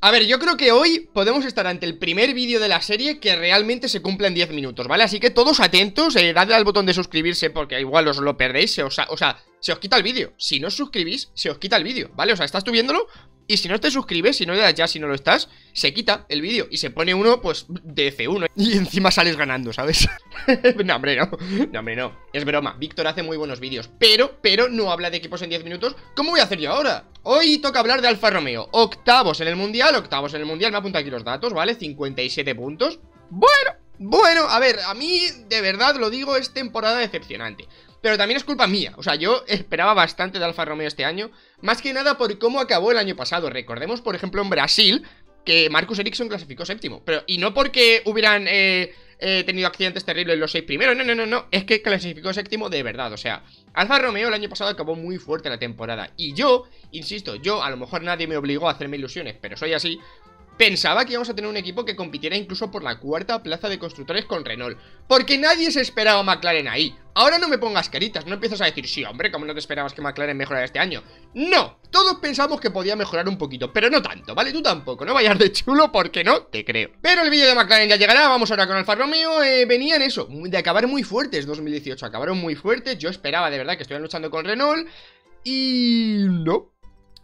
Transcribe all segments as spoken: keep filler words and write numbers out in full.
A ver, yo creo que hoy podemos estar ante el primer vídeo de la serie que realmente se cumple en diez minutos, ¿vale? Así que todos atentos, eh, dadle al botón de suscribirse porque igual os lo perdéis, se os ha, o sea, se os quita el vídeo. Si no os suscribís, se os quita el vídeo, ¿vale? O sea, estás tú viéndolo y si no te suscribes, si no le das ya, si no lo estás, se quita el vídeo y se pone uno, pues, de efe uno y encima sales ganando, ¿sabes? No, hombre, no, no, hombre, no, es broma, Víctor hace muy buenos vídeos, pero, pero no habla de equipos en diez minutos, ¿cómo voy a hacer yo ahora? Hoy toca hablar de Alfa Romeo, octavos en el Mundial, octavos en el Mundial, me apunto aquí los datos, ¿vale? cincuenta y siete puntos, bueno, bueno, a ver, a mí, de verdad, lo digo, es temporada decepcionante. Pero también es culpa mía, o sea, yo esperaba bastante de Alfa Romeo este año, más que nada por cómo acabó el año pasado. Recordemos, por ejemplo, en Brasil, que Marcus Ericsson clasificó séptimo, pero y no porque hubieran eh, eh, tenido accidentes terribles los seis primeros, no, no, no, no, es que clasificó séptimo de verdad, o sea, Alfa Romeo el año pasado acabó muy fuerte la temporada, y yo, insisto, yo, a lo mejor nadie me obligó a hacerme ilusiones, pero soy así. Pensaba que íbamos a tener un equipo que compitiera incluso por la cuarta plaza de constructores con Renault, porque nadie se esperaba a McLaren ahí. Ahora no me pongas caritas, no empiezas a decir, sí, hombre, ¿cómo no te esperabas que McLaren mejorara este año? No, todos pensamos que podía mejorar un poquito, pero no tanto, ¿vale? Tú tampoco, no vayas de chulo porque no te creo. Pero el vídeo de McLaren ya llegará, vamos ahora con Alfa Romeo. eh, Venían eso, de acabar muy fuertes dos mil dieciocho, acabaron muy fuertes, yo esperaba de verdad que estuvieran luchando con Renault y... no.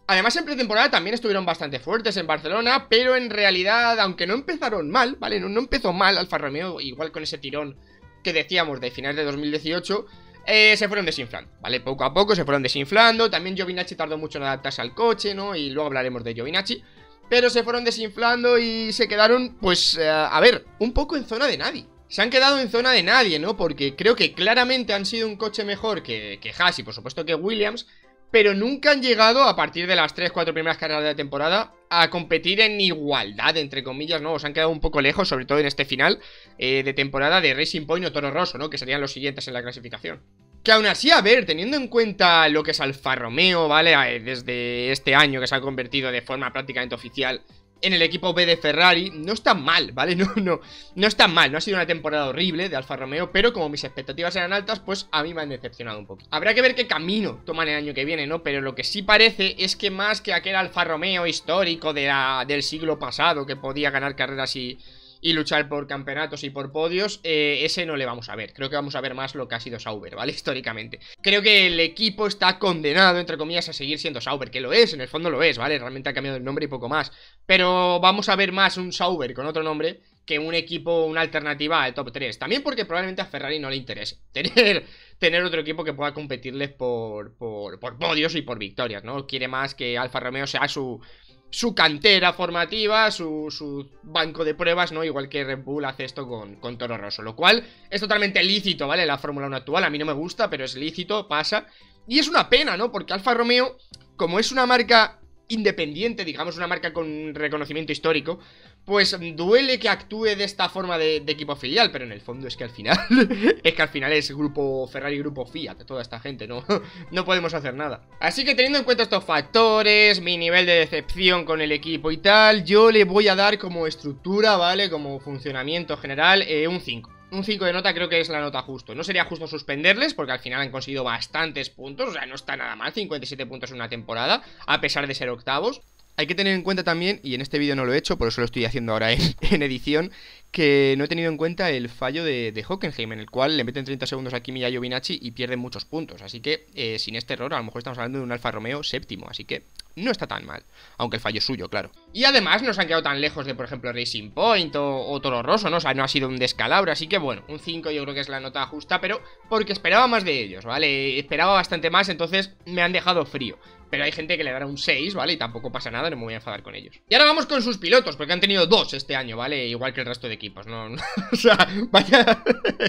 Además en pretemporada también estuvieron bastante fuertes en Barcelona, pero en realidad, aunque no empezaron mal, ¿vale? No, no empezó mal Alfa Romeo, igual con ese tirón que decíamos de finales de dos mil dieciocho, eh, se fueron desinflando, ¿vale? Poco a poco se fueron desinflando, también Giovinazzi tardó mucho en adaptarse al coche, ¿no? Y luego hablaremos de Giovinazzi, pero se fueron desinflando y se quedaron, pues, eh, a ver, un poco en zona de nadie. Se han quedado en zona de nadie, ¿no? Porque creo que claramente han sido un coche mejor que, que Haas y por supuesto que Williams, pero nunca han llegado, a partir de las tres cuatro primeras carreras de la temporada, a competir en igualdad, entre comillas, ¿no? Os han quedado un poco lejos, sobre todo en este final eh, de temporada de Racing Point o Toro Rosso, ¿no? Que serían los siguientes en la clasificación. Que aún así, a ver, teniendo en cuenta lo que es Alfa Romeo, ¿vale? Desde este año que se ha convertido de forma prácticamente oficial en el equipo B de Ferrari, no está mal, ¿vale? No, no, no está mal, no ha sido una temporada horrible de Alfa Romeo, pero como mis expectativas eran altas, pues a mí me han decepcionado un poquito. Habrá que ver qué camino toman el año que viene, ¿no? Pero lo que sí parece es que más que aquel Alfa Romeo histórico de la, del siglo pasado, que podía ganar carreras y, y luchar por campeonatos y por podios, eh, ese no le vamos a ver. Creo que vamos a ver más lo que ha sido Sauber, ¿vale? Históricamente. Creo que el equipo está condenado, entre comillas, a seguir siendo Sauber, que lo es, en el fondo lo es, ¿vale? Realmente ha cambiado el nombre y poco más. Pero vamos a ver más un Sauber con otro nombre que un equipo, una alternativa al top tres. También porque probablemente a Ferrari no le interese tener, tener otro equipo que pueda competirles por, por, por podios y por victorias, ¿no? Quiere más que Alfa Romeo sea su, su cantera formativa, su, su banco de pruebas, ¿no? Igual que Red Bull hace esto con, con Toro Rosso, lo cual es totalmente lícito, ¿vale? La Fórmula uno actual a mí no me gusta, pero es lícito, pasa. Y es una pena, ¿no? Porque Alfa Romeo, como es una marca independiente, digamos, una marca con reconocimiento histórico, pues duele que actúe de esta forma de, de equipo filial, pero en el fondo es que al final es que al final es grupo Ferrari, grupo Fiat, toda esta gente, ¿no? No podemos hacer nada. Así que teniendo en cuenta estos factores, mi nivel de decepción con el equipo y tal, yo le voy a dar como estructura, ¿vale? Como funcionamiento general, eh, un cinco. Un cinco de nota creo que es la nota justo. No sería justo suspenderles porque al final han conseguido bastantes puntos, o sea, no está nada mal, cincuenta y siete puntos en una temporada, a pesar de ser octavos. Hay que tener en cuenta también, y en este vídeo no lo he hecho, por eso lo estoy haciendo ahora en, en edición, que no he tenido en cuenta el fallo de, de Hockenheim, en el cual le meten treinta segundos a Kimi Raikkonen y pierden muchos puntos. Así que, eh, sin este error, a lo mejor estamos hablando de un Alfa Romeo séptimo, así que no está tan mal, aunque el fallo es suyo, claro. Y además no se han quedado tan lejos de, por ejemplo, Racing Point o, o Toro Rosso, ¿no? O sea, no ha sido un descalabro, así que bueno, un cinco yo creo que es la nota justa, pero porque esperaba más de ellos, ¿vale? Esperaba bastante más, entonces me han dejado frío. Pero hay gente que le dará un seis, ¿vale? Y tampoco pasa nada, no me voy a enfadar con ellos. Y ahora vamos con sus pilotos, porque han tenido dos este año, ¿vale? Igual que el resto de equipos, ¿no? O sea, vaya...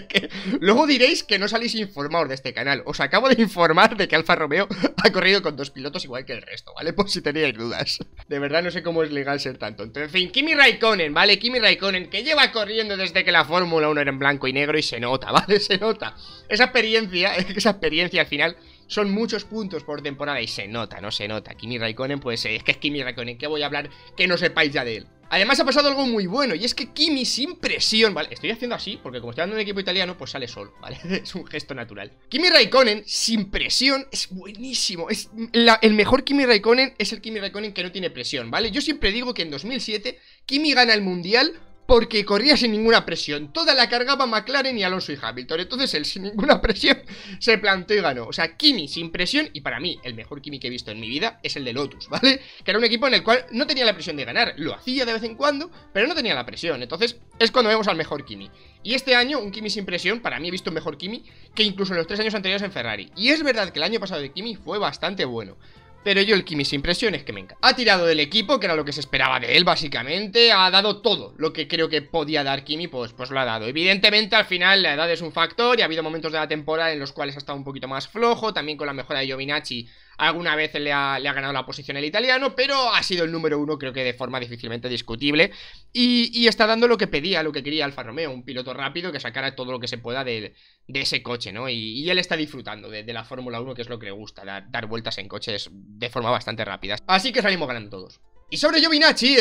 que... Luego diréis que no salís informados de este canal. Os acabo de informar de que Alfa Romeo ha corrido con dos pilotos igual que el resto, ¿vale? Por si teníais dudas. De verdad no sé cómo es legal ser tanto. Entonces, en fin, Kimi Raikkonen, ¿vale? Kimi Raikkonen, que lleva corriendo desde que la Fórmula uno era en blanco y negro y se nota, ¿vale? Se nota. Esa experiencia, esa experiencia al final... son muchos puntos por temporada y se nota, no se nota. Kimi Raikkonen, pues eh, es que es Kimi Raikkonen, ¿qué voy a hablar que no sepáis ya de él? Además ha pasado algo muy bueno, y es que Kimi sin presión, ¿vale? Estoy haciendo así, porque como estoy dando un equipo italiano, pues sale solo, ¿vale? Es un gesto natural. Kimi Raikkonen sin presión es buenísimo. Es la, el mejor Kimi Raikkonen es el Kimi Raikkonen que no tiene presión, ¿vale? Yo siempre digo que en dos mil siete Kimi gana el Mundial porque corría sin ninguna presión. Toda la cargaba McLaren y Alonso y Hamilton. Entonces él sin ninguna presión se planteó y ganó. O sea, Kimi sin presión. Y para mí, el mejor Kimi que he visto en mi vida es el de Lotus, ¿vale? Que era un equipo en el cual no tenía la presión de ganar. Lo hacía de vez en cuando, pero no tenía la presión. Entonces es cuando vemos al mejor Kimi. Y este año, un Kimi sin presión, para mí he visto un mejor Kimi que incluso en los tres años anteriores en Ferrari. Y es verdad que el año pasado de Kimi fue bastante bueno, pero yo el Kimi sin presión es que me encanta. Ha tirado del equipo, que era lo que se esperaba de él, básicamente. Ha dado todo lo que creo que podía dar Kimi, pues, pues lo ha dado. Evidentemente, al final, la edad es un factor y ha habido momentos de la temporada en los cuales ha estado un poquito más flojo. También con la mejora de Giovinazzi, alguna vez le ha, le ha ganado la posición el italiano, pero ha sido el número uno, creo que de forma difícilmente discutible. Y, y está dando lo que pedía, lo que quería Alfa Romeo, un piloto rápido que sacara todo lo que se pueda de, de ese coche, ¿no? Y, y él está disfrutando de, de la Fórmula uno, que es lo que le gusta, dar, dar vueltas en coches de forma bastante rápida. Así que salimos ganando todos. Y sobre Giovinazzi,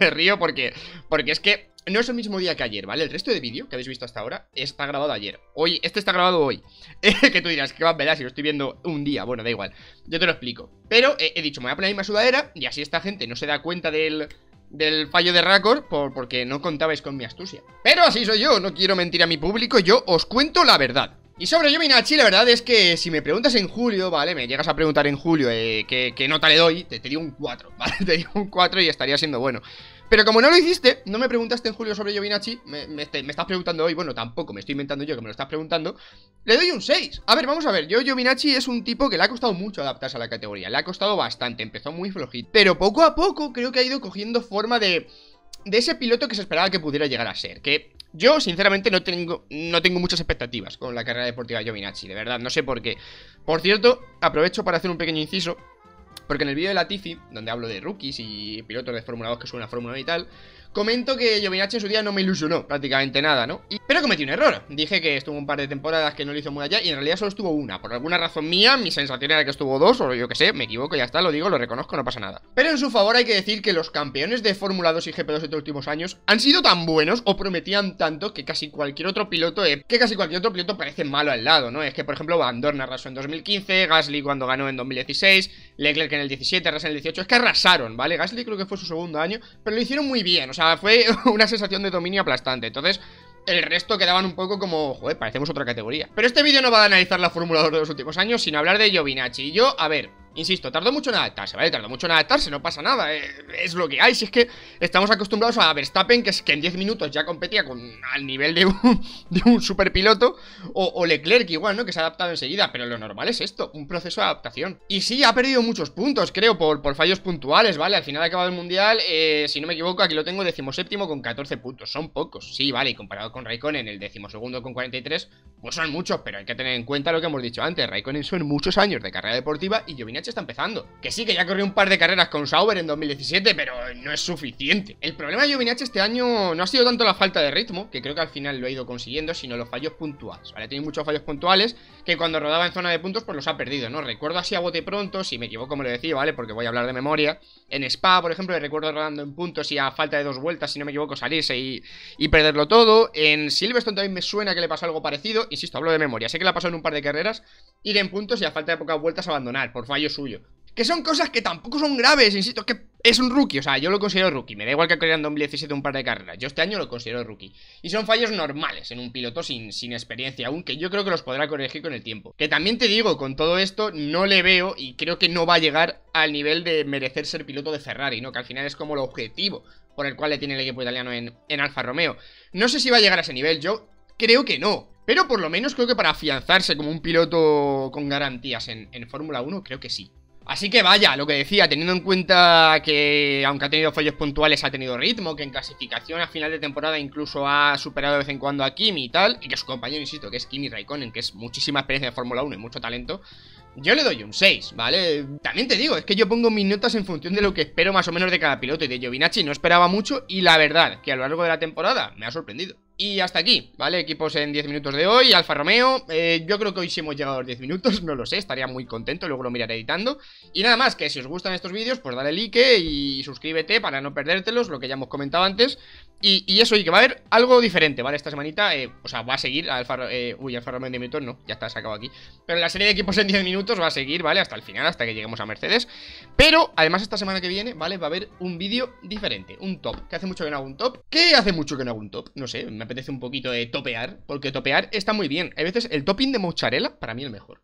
me río porque, porque es que no es el mismo día que ayer, ¿vale? El resto de vídeo que habéis visto hasta ahora está grabado ayer. Hoy, este está grabado hoy. Que tú dirás, ¿qué más me da si lo estoy viendo un día? Bueno, da igual, yo te lo explico. Pero eh, he dicho, me voy a poner la misma sudadera y así esta gente no se da cuenta del... del fallo de récord por, porque no contabais con mi astucia. Pero así soy yo, no quiero mentir a mi público, yo os cuento la verdad. Y sobre Giovinazzi, la verdad es que si me preguntas en julio, ¿vale? Me llegas a preguntar en julio eh, ¿qué, qué nota le doy? Te, te digo un cuatro, ¿vale? Te digo un cuatro y estaría siendo bueno. Pero como no lo hiciste, no me preguntaste en julio sobre Giovinazzi, me, me, te, me estás preguntando hoy, bueno, tampoco, me estoy inventando yo que me lo estás preguntando, le doy un seis. A ver, vamos a ver, yo Giovinazzi es un tipo que le ha costado mucho adaptarse a la categoría, le ha costado bastante, empezó muy flojito, pero poco a poco creo que ha ido cogiendo forma de, de ese piloto que se esperaba que pudiera llegar a ser, que... Yo, sinceramente, no tengo, no tengo muchas expectativas con la carrera deportiva de Giovinazzi, de verdad, no sé por qué. Por cierto, aprovecho para hacer un pequeño inciso, porque en el vídeo de Latifi, donde hablo de rookies y pilotos de Fórmula dos que suben a Fórmula uno y tal, comento que Giovinazzi en su día no me ilusionó prácticamente nada, ¿no? Y, pero cometí un error, dije que estuvo un par de temporadas que no lo hizo muy allá y en realidad solo estuvo una. Por alguna razón mía, mi sensación era que estuvo dos o yo que sé, me equivoco, ya está, lo digo, lo reconozco, no pasa nada. Pero en su favor hay que decir que los campeones de Fórmula dos y G P dos de estos últimos años han sido tan buenos o prometían tanto que casi cualquier otro piloto eh, que casi cualquier otro piloto parece malo al lado, ¿no? Es que por ejemplo Van Dorn arrasó en dos mil quince, Gasly cuando ganó en dos mil dieciséis, Leclerc en el diecisiete, Haas en el dieciocho, es que arrasaron, ¿vale? Gasly creo que fue su segundo año, pero lo hicieron muy bien, o sea, O sea, fue una sensación de dominio aplastante. Entonces, el resto quedaban un poco como... Joder, parecemos otra categoría. Pero este vídeo no va a analizar la Fórmula dos de los últimos años, sino hablar de Giovinazzi. Y yo, a ver, insisto, tardó mucho en adaptarse, ¿vale? Tardó mucho en adaptarse, no pasa nada, eh, es lo que hay. Si es que estamos acostumbrados a Verstappen, que es que en diez minutos ya competía con, al nivel de un, de un superpiloto, o, o Leclerc igual, ¿no? Que se ha adaptado enseguida, pero lo normal es esto, un proceso de adaptación. Y sí, ha perdido muchos puntos, creo, por, por fallos puntuales, ¿vale? Al final ha acabado el Mundial, eh, si no me equivoco, aquí lo tengo decimoséptimo con catorce puntos, son pocos, sí, vale, y comparado con Raikkonen, el decimosegundo con cuarenta y tres, pues son muchos, pero hay que tener en cuenta lo que hemos dicho antes, Raikkonen son muchos años de carrera deportiva y Giovinazzi está empezando. Que sí, que ya corrió un par de carreras con Sauber en dos mil diecisiete, pero no es suficiente. El problema de Giovinazzi este año no ha sido tanto la falta de ritmo, que creo que al final lo ha ido consiguiendo, sino los fallos puntuales, ¿vale? Tiene muchos fallos puntuales que cuando rodaba en zona de puntos pues los ha perdido, ¿no? Recuerdo así a bote pronto, si me equivoco me lo decía, ¿vale? Porque voy a hablar de memoria. En Spa, por ejemplo, le recuerdo rodando en puntos y a falta de dos vueltas, si no me equivoco, salirse y, y perderlo todo. En Silverstone también me suena que le pasó algo parecido, insisto, hablo de memoria, sé que le ha pasado en un par de carreras, ir en puntos y a falta de pocas vueltas abandonar por fallos suyo. Que son cosas que tampoco son graves, insisto, que es un rookie, o sea, yo lo considero rookie, me da igual que corriera en dos mil diecisiete un par de carreras, yo este año lo considero rookie. Y son fallos normales en un piloto sin, sin experiencia aún, que yo creo que los podrá corregir con el tiempo. Que también te digo, con todo esto no le veo y creo que no va a llegar al nivel de merecer ser piloto de Ferrari, ¿no? Que al final es como el objetivo por el cual le tiene el equipo italiano en, en Alfa Romeo. No sé si va a llegar a ese nivel, yo creo que no. Pero por lo menos creo que para afianzarse como un piloto con garantías en, en Fórmula uno, creo que sí. Así que vaya, lo que decía, teniendo en cuenta que aunque ha tenido fallos puntuales, ha tenido ritmo, que en clasificación a final de temporada incluso ha superado de vez en cuando a Kimi y tal, y que su compañero, insisto, que es Kimi Raikkonen, que es muchísima experiencia de Fórmula uno y mucho talento, yo le doy un seis, ¿vale? También te digo, es que yo pongo mis notas en función de lo que espero más o menos de cada piloto, y de Giovinazzi no esperaba mucho, y la verdad, que a lo largo de la temporada me ha sorprendido. Y hasta aquí, ¿vale? Equipos en diez minutos de hoy. Alfa Romeo, eh, yo creo que hoy sí hemos llegado a los diez minutos, no lo sé, estaría muy contento, luego lo miraré editando. Y nada más, que si os gustan estos vídeos, pues dale like y suscríbete para no perdértelos, lo que ya hemos comentado antes. Y, y eso, y que va a haber algo diferente, ¿vale? Esta semanita, eh, o sea, va a seguir Alfa, eh, uy, Alfa Romeo en diez minutos, no, ya está, se acabó aquí. Pero la serie de equipos en diez minutos va a seguir, ¿vale? Hasta el final, hasta que lleguemos a Mercedes. Pero, además, esta semana que viene, ¿vale? Va a haber un vídeo diferente, un top, que hace mucho que no hago un top. ¿Qué hace mucho que no hago un top? No sé, me apetece un poquito de topear, porque topear está muy bien. Hay veces el topping de mozzarella, para mí el mejor.